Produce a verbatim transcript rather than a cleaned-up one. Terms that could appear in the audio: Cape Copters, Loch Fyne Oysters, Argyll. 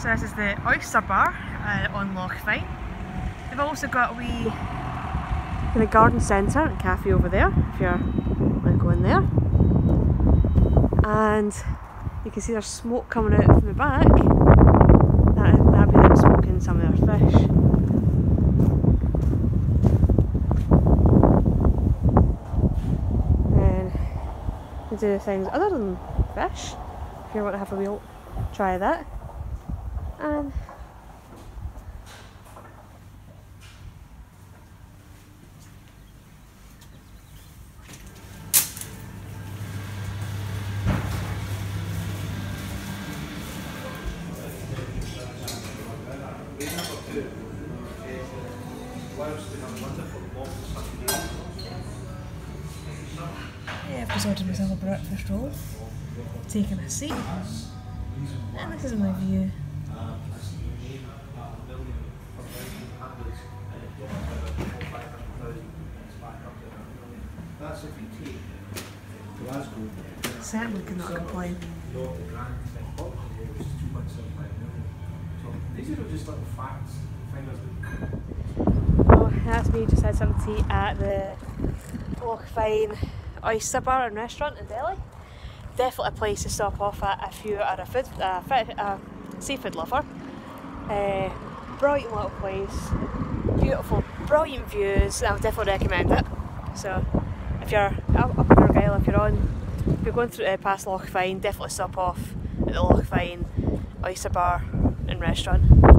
So this is the Oyster Bar uh, on Loch Fyne. They've also got a wee in the garden centre and cafe over there if you're going to go in there. And you can see there's smoke coming out from the back. That, that'd be them smoking some of their fish. And they do things other than fish if you want to have a wee try that. And yeah, I've just ordered myself a breakfast roll, taken a seat, and this is my view. Certainly cannot complain. Oh, that's me, just had some tea at the Loch Fyne Oyster Bar and Restaurant in Delhi. Definitely a place to stop off at if you are a, food, a, a seafood lover. Uh, brilliant little place, beautiful, brilliant views, and I would definitely recommend it. So if you're up, up in Argyll, if you're on, if you're going through uh, past Loch Fyne, definitely stop off at the Loch Fyne Oyster Bar and Restaurant.